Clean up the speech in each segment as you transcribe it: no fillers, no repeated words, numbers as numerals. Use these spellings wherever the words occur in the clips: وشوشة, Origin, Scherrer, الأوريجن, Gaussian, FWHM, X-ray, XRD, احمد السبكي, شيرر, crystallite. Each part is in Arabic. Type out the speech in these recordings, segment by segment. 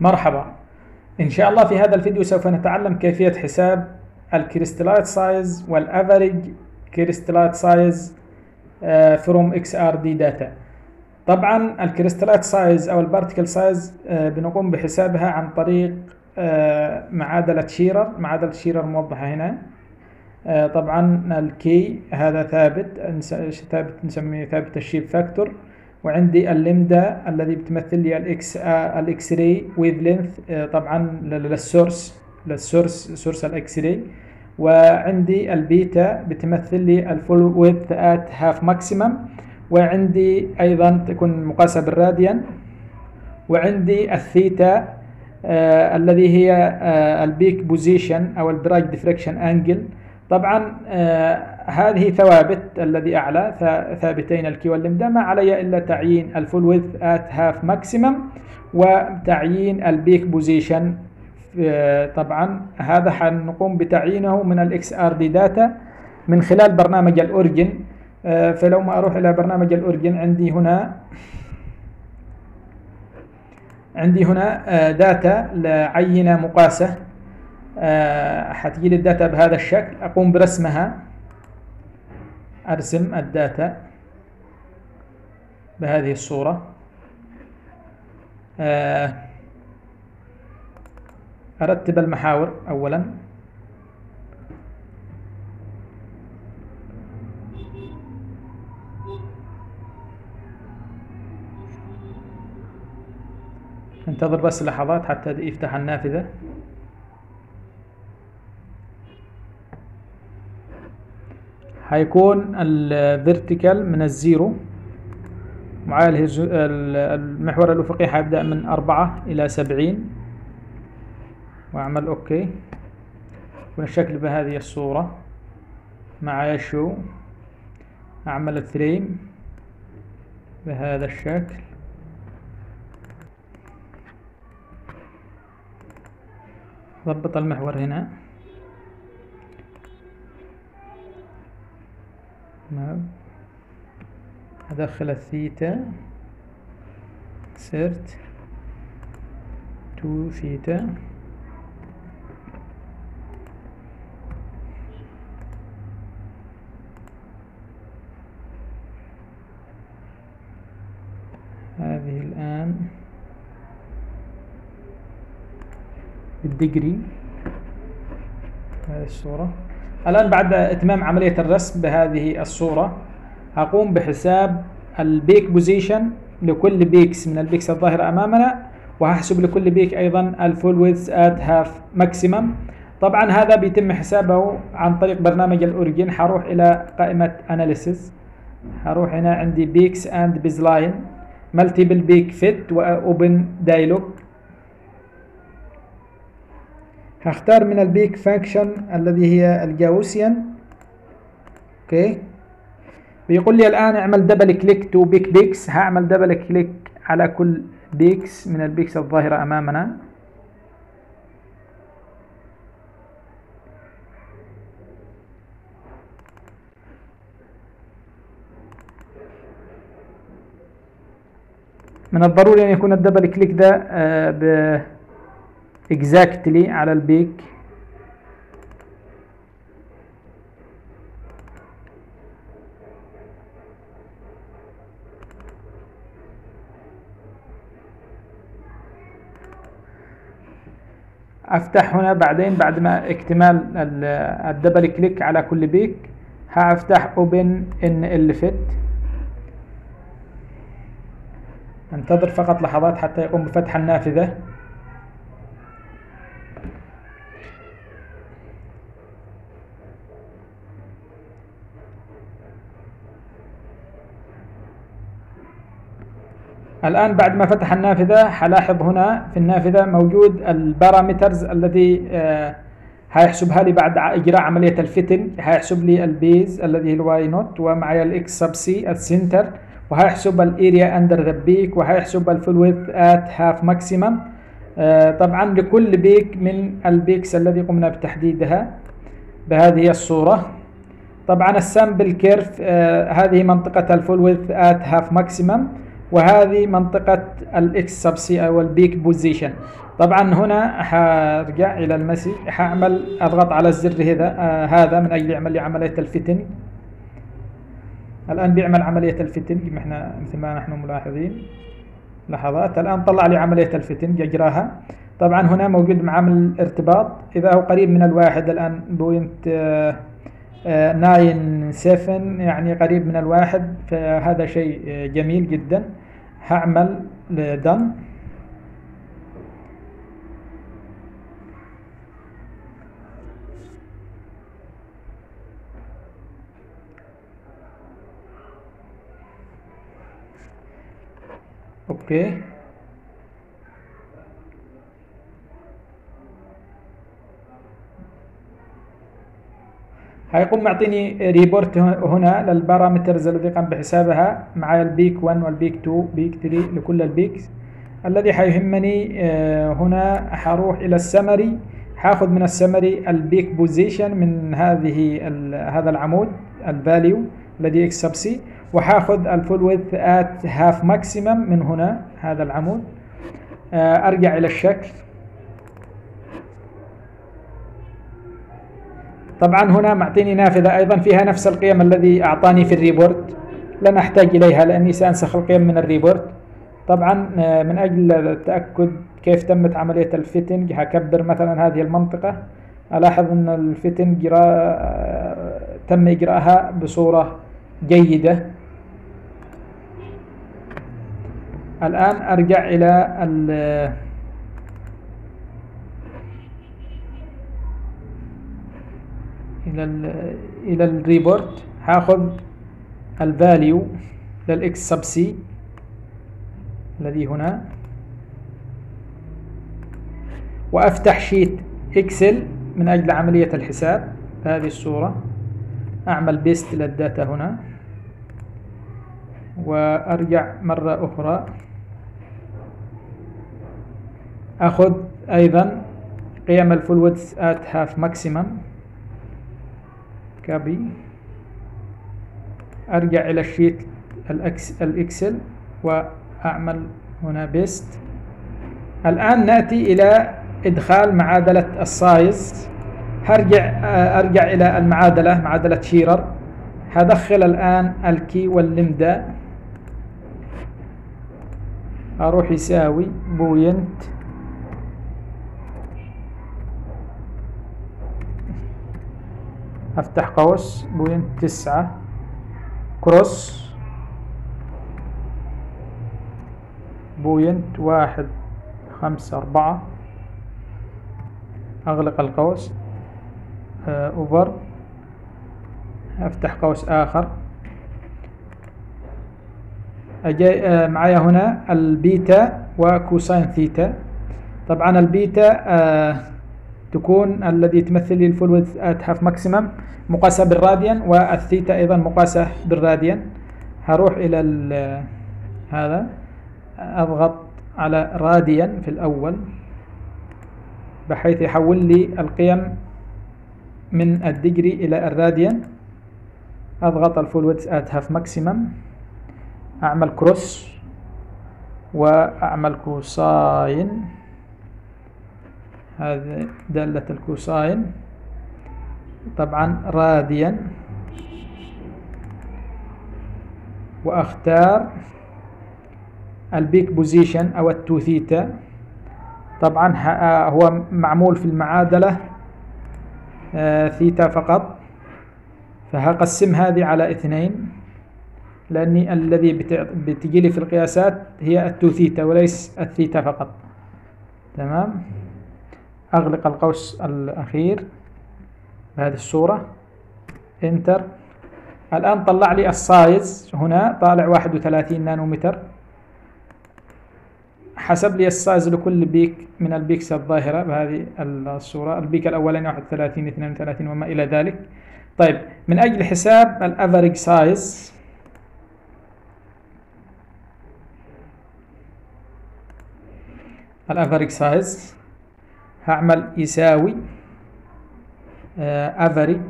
مرحبا. إن شاء الله في هذا الفيديو سوف نتعلم كيفية حساب الكريستلايت سايز والأفريج كريستلايت سايز from XRD data. طبعا الكريستلايت سايز أو البارتيكل سايز بنقوم بحسابها عن طريق معادلة شيرر. معادلة شيرر موضحة هنا. طبعا الكي هذا ثابت نسميه ثابت الشيب فاكتور، وعندي اللمدا الذي بتمثل لي الاكس راي ويف لينث طبعا للسورس الاكس راي، وعندي البيتا بتمثل لي الفول ويدث ات هاف ماكسيمم، وعندي ايضا تكون مقاسه بالراديان، وعندي الثيتا الذي هي البيك بوزيشن او البراج ديفراكشن انجل. طبعا هذه ثوابت، الذي أعلى ثابتين الكي واللمدا، ما علي إلا تعيين الفول ويدث ات هاف ماكسيمم وتعيين البيك بوزيشن. طبعا هذا حنقوم بتعيينه من الاكس ار دي داتا من خلال برنامج الأوريجن. فلو ما أروح إلى برنامج الأوريجن، عندي هنا داتا لعينة مقاسة. حتجيلي الداتا بهذا الشكل، أقوم برسمها، أرسم الداتا بهذه الصورة، أرتب المحاور أولا، انتظر بس لحظات حتى يفتح النافذة. هيكون الفيرتيكال من الزيرو، معاه المحور الأفقي هيبدأ من 4 إلى 70، وأعمل أوكي، والشكل بهذه الصورة مع شو، أعمل الثريم بهذا الشكل، ضبط المحور هنا. أدخل الثيتا، سيرت تو ثيتا، هذه الآن بالدجري هذه الصورة. الآن بعد إتمام عملية الرسم بهذه الصورة، أقوم بحساب البيك بوزيشن لكل بيكس من البيكس الظاهرة أمامنا، وهحسب لكل بيك أيضا الفول ويدث آت هاف ماكسيمم. طبعا هذا بيتم حسابه عن طريق برنامج الأوريجين. هروح إلى قائمة أناليسيس، هروح هنا عندي بيكس أند بيز لاين، ملتيبل بيك فيت، وأوبن دايلوج. هختار من البيك فانكشن الذي هي الجاوسيان. اوكي، بيقول لي الآن اعمل دبل كليك تو بيك بيكس. هعمل دبل كليك على كل بيكس من البيكس الظاهرة أمامنا. من الضروري أن يكون الدبل كليك ده exactly على البيك. افتح هنا بعدين بعد ما اكتمال الدبل كليك على كل بيك، هفتح open nl fit. انتظر فقط لحظات حتى يقوم بفتح النافذة. الآن بعد ما فتح النافذة، حلاحظ هنا في النافذة موجود البارامترز التي هيحسبها لي بعد إجراء عملية الفيتنج. هيحسب لي البيز الذي هي الواي نوت، ومعي الإكس سب سي السنتر، وهيحسب الإيريا أندر ذا بيك، وهيحسب الفول ويدث آت هاف ماكسيمم طبعا لكل بيك من البيكس الذي قمنا بتحديدها بهذه الصورة. طبعا السامبل كيرف، هذه منطقة الفول ويدث آت هاف ماكسيمم، وهذه منطقة الاكس سب سي او البيك بوزيشن. طبعا هنا حارجع الى المسج، حاعمل اضغط على الزر هذا من اجل يعمل لي عمليه الفيتنج. الان بيعمل عمليه الفيتنج مثل ما نحن ملاحظين لحظات، الان طلع لي عمليه الفيتنج اجراها. طبعا هنا موجود معامل ارتباط، اذا هو قريب من الواحد الان بوينت 97 يعني قريب من الواحد، فهذا شيء جميل جدا. هعمل دن. اوكي هيقوم معطيني ريبورت هنا للبارامترز الذي قام بحسابها مع البيك 1 والبيك 2 بيك 3 لكل البيكس. الذي حيهمني هنا حروح الى السمري، حاخذ من السمري البيك بوزيشن من هذه هذا العمود الفاليو الذي اكس سب سي، وحاخذ الفول ويدث ات هاف ماكسيمم من هنا هذا العمود. ارجع الى الشكل. طبعا هنا معطيني نافذة أيضا فيها نفس القيم الذي أعطاني في الريبورت، لن أحتاج إليها لأني سأنسخ القيم من الريبورت. طبعا من أجل التأكد كيف تمت عملية الفيتنج هكبر مثلا هذه المنطقة. ألاحظ أن الفيتنج تم إجراءها بصورة جيدة. الآن أرجع إلى الريبورت، هاخذ الفاليو للاكس سب سي الذي هنا، وافتح شيت اكسل من اجل عملية الحساب بهذه الصورة. اعمل بيست للداتا هنا وارجع مرة اخرى، اخذ ايضا قيم الفول ويدث ات هاف ماكسيمم، كابي، ارجع الى الشيت الاكسل واعمل هنا بيست. الان ناتي الى ادخال معادله السايز. ارجع الى المعادله، معادله شيرر. هدخل الان الكي واللمدا، اروح يساوي بوينت 0.9 كروس 0.154 أغلق القوس أوفر، أفتح قوس آخر. أجي معي هنا البيتا وكوساين ثيتا. طبعا البيتا تكون الذي تمثل لي الفول ويدث ات هاف ماكسيمم مقاسة بالراديان، والثيتا أيضا مقاسة بالراديان. هروح إلى هذا، أضغط على راديان في الأول بحيث يحول لي القيم من الدجري إلى الراديان. أضغط الفول ويدث ات هاف ماكسيمم، أعمل كروس وأعمل كوساين، هذه دالة الكوساين طبعا راديا، واختار البيك بوزيشن او التو ثيتا. طبعا هو معمول في المعادلة ثيتا فقط، فهقسم هذه على 2 لاني الذي بتجي لي في القياسات هي التو ثيتا وليس الثيتا فقط. تمام، أغلق القوس الأخير بهذه الصورة، إنتر. الآن طلع لي السايز هنا، طالع 31 نانومتر. حسب لي السايز لكل بيك من البيكس الظاهرة بهذه الصورة، البيك الأولاني 31 32 وما إلى ذلك. طيب من أجل حساب الأفريج سايز هعمل يساوي average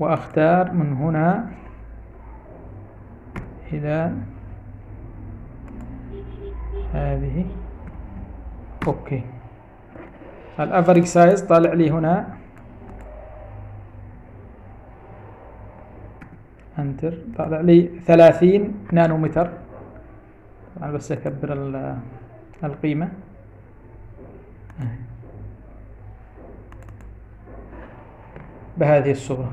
واختار من هنا الى هذه اوكي. الافريج سايز طالع لي هنا، انتر، طالع لي 30 نانومتر. طبعا بس اكبر القيمة. بهذه الصورة.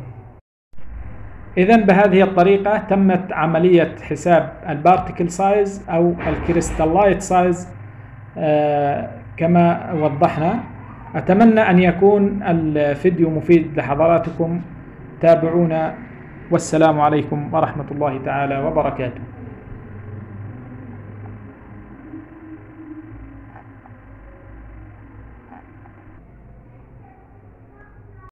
إذا بهذه الطريقة تمت عملية حساب البارتيكل سايز أو الكريستالايت سايز كما وضحنا. أتمنى أن يكون الفيديو مفيد لحضراتكم، تابعونا والسلام عليكم ورحمة الله تعالى وبركاته.